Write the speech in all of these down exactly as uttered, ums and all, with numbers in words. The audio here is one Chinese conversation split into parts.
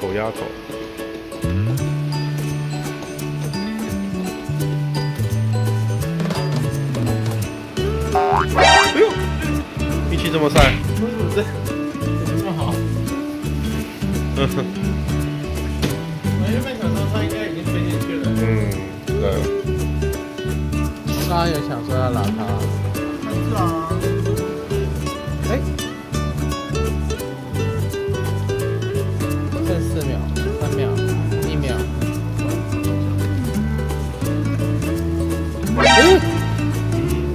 丑鸭狗。哎呦，运气这么晒，这这么好。嗯哼。我原本想说它应该已经飞进去了。嗯，对。大家有想说要拿它？啊。 四秒，三秒，一秒。哎，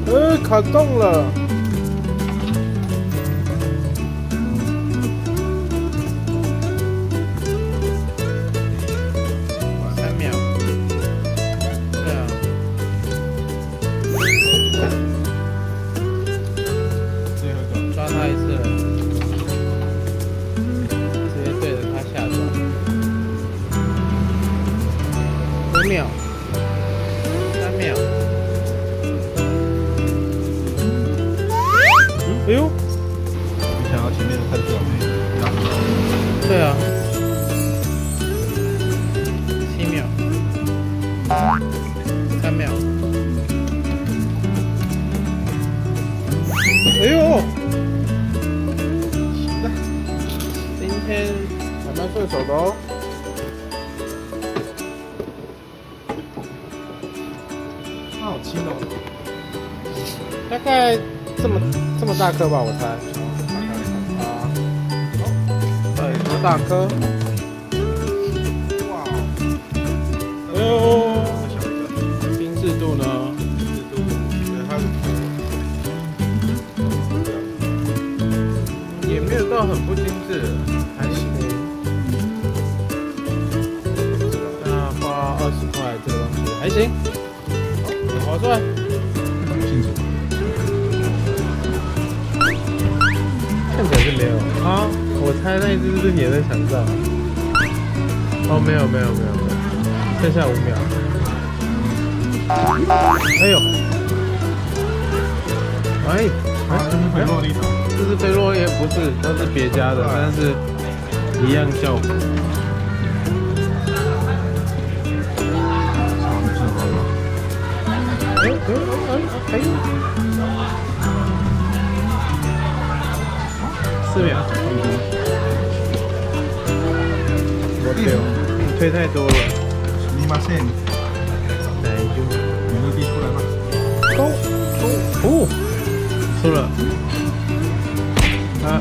呃，卡动了。三秒。对啊。最后一个，抓他一次了。 五秒，三秒。哎呦！你想要前面的太子妹？对啊。七秒，三秒。哎呦！今天还蛮顺手的哦。 好轻哦，大概这么这么大颗吧，我猜。啊，哎，多大颗？哇！哎呦，精致度呢？精致度，它也没有到很不精致，还行。那花二十块这个东西还行。 好帅！看起来是没有啊，我猜那一只是你在想到。哦，没有没有没有，剩下五秒。哎呦！哎，哎，洛丽塔，这是菲洛耶，不是，它是别家的，但是一样效果。 哎哎哎！四秒，我丢，你推太多了。你妈线，来一句，你落地出来吧。哦哦哦，输了。啊啊，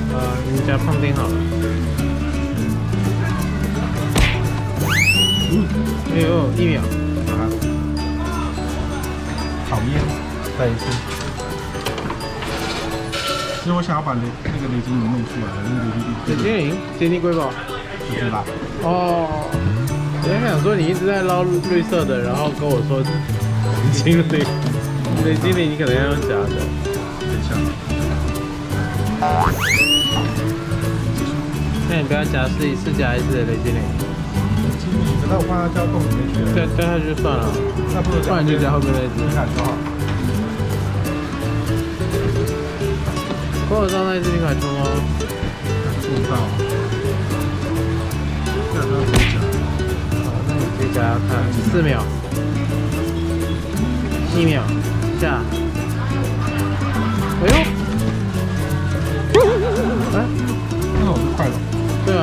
你家胖丁好了。嗯，哎呦，一秒。 讨厌，再一次。其实我想要把雷那个雷精灵弄出来，那个雷精灵。雷精灵，精灵瑰宝。不知道。哦。我还想说，你一直在捞绿色的，然后跟我说雷精灵，雷精灵你可能要用假的。等一下。那你不要夹试一次夹一次的雷精灵。雷精灵，等到我放到洞里面去了。对，掉下去就算了。 那不如换一只后面那只，皮卡丘好。我有到那一只皮卡丘吗？不知道。那那可以夹。好，那你可以夹夹看。四秒，一秒，下。哎呦！哎，那我就快了。对啊。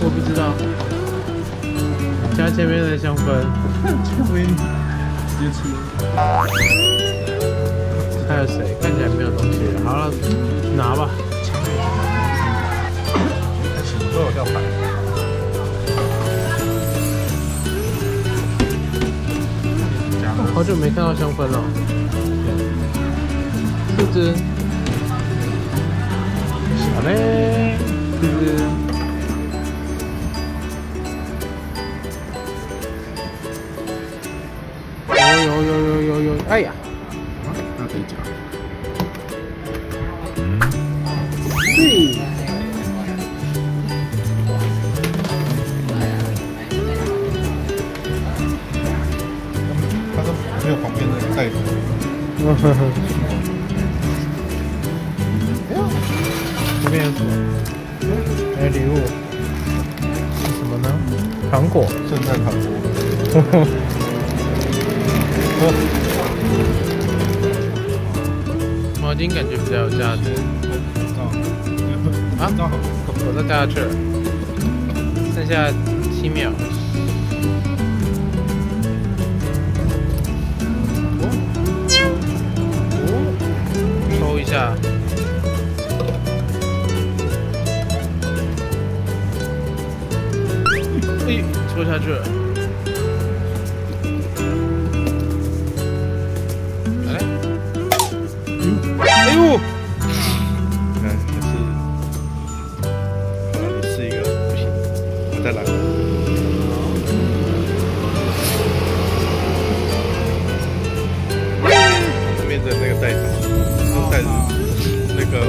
我不知道，加前面的香氛，就会直接吃。还有谁？看起来没有东西。好了，拿吧。都有掉牌。我好久没看到香氛了。四只。好嘞，四只。 有有有有有！哎呀，那可以讲。对。这边有什么？还有礼物？是什么呢？糖果，圣诞糖果。毛巾感觉比较有价值。啊，我都掉下去了，剩下七秒。 下，哎，抽下去了。哎，哎呦！看，还是好了，你试一个，不行，我再来。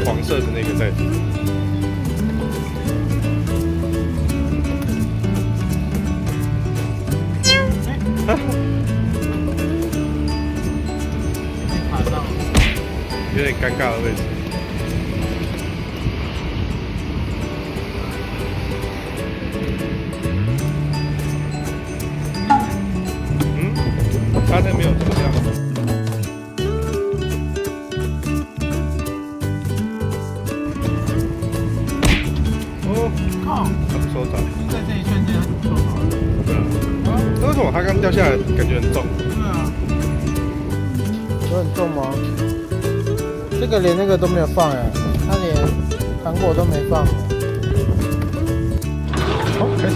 黄色的那个袋子，卡上了，有点尴尬的位置。嗯，他那没有抽象。 在这一瞬间很重要。对啊。啊？为什么它刚掉下来，感觉很重？对啊。有很重吗？这个连那个都没有放呀，它连糖果都没放。好，开始。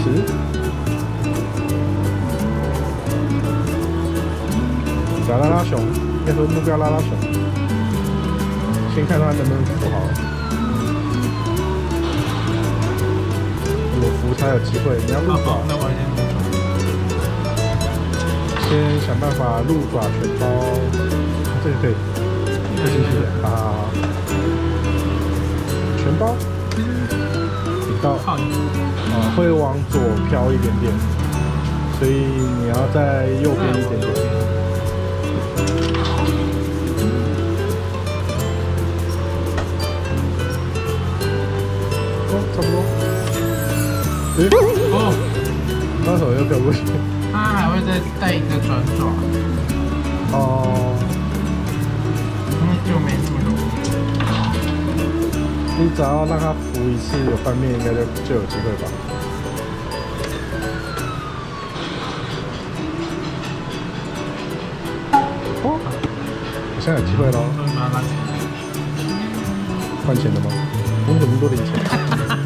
找拉拉熊，那时候目标拉拉熊。先看它能不能扶好。 我扶才有机会，你要入爪，那我先先想办法入爪全包，对对对，对对对，啊，全包，比到啊会往左飘一点点，所以你要在右边一点点。 嗯、哦，那手又飘过去。它还会再带一个转爪。哦，那就没这么容易。你只要让它浮一次，有翻面应该就就有机会吧。哦，我现在有机会喽。换钱了吗？我怎么多零钱？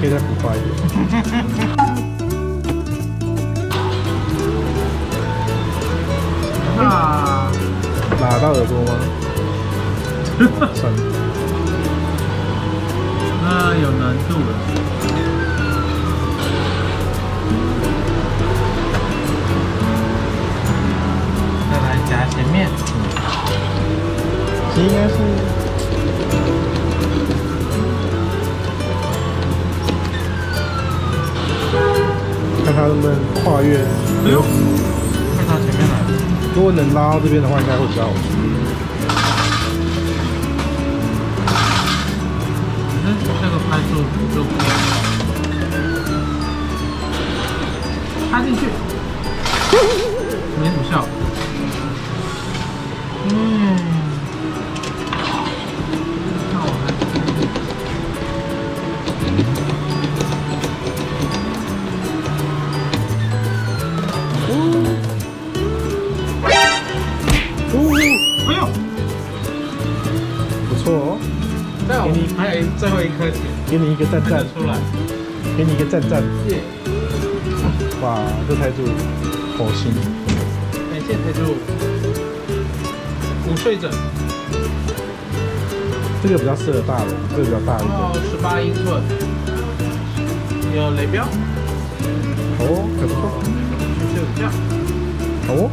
可以再浮夸一点。啊！打到耳朵吗？ 那有难度了。再来夹前面，这应该是看他们跨越。哎呦，看到前面来了。如果能拉到这边的话，应该会比较好。 拍住就不要，插进去，没什么效。嗯，那我还是……嗯，哦，哎呦，不错哦。但我们还有最后一颗钱。 给你一个赞赞，给你一个赞赞，哇，这台主，火星，太谢陪读。午睡枕，这个比较适合大人，这个比较大一点。哦，十八英寸，有雷标。哦，很不错。就是这样。哦。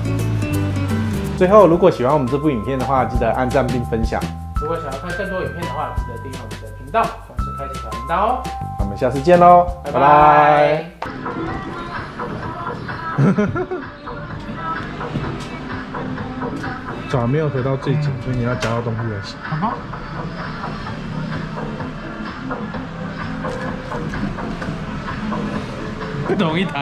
最后，如果喜欢我们这部影片的话，记得按赞并分享。如果想要看更多影片的话，记得订阅我们的频道，同时开启小铃铛哦。我们下次见喽，拜拜。脚没有回到最紧，所以你要夹到东西才行。好。不懂一台。